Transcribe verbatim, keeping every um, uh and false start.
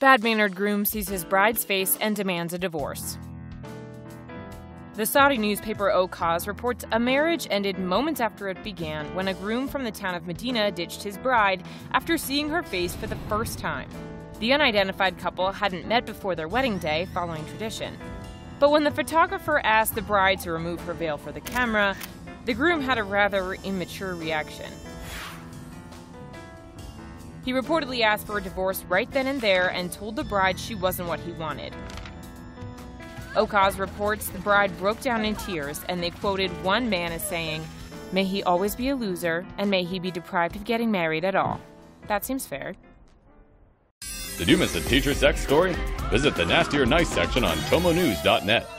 Bad-mannered groom sees his bride's face and demands a divorce. The Saudi newspaper Okaz reports a marriage ended moments after it began when a groom from the town of Medina ditched his bride after seeing her face for the first time. The unidentified couple hadn't met before their wedding day, following tradition. But when the photographer asked the bride to remove her veil for the camera, the groom had a rather immature reaction. He reportedly asked for a divorce right then and there and told the bride she wasn't what he wanted. Okaz reports the bride broke down in tears, and they quoted one man as saying, "May he always be a loser, and may he be deprived of getting married at all." That seems fair. Did you miss a teacher sex story? Visit the Nasty or Nice section on Tomo News dot net.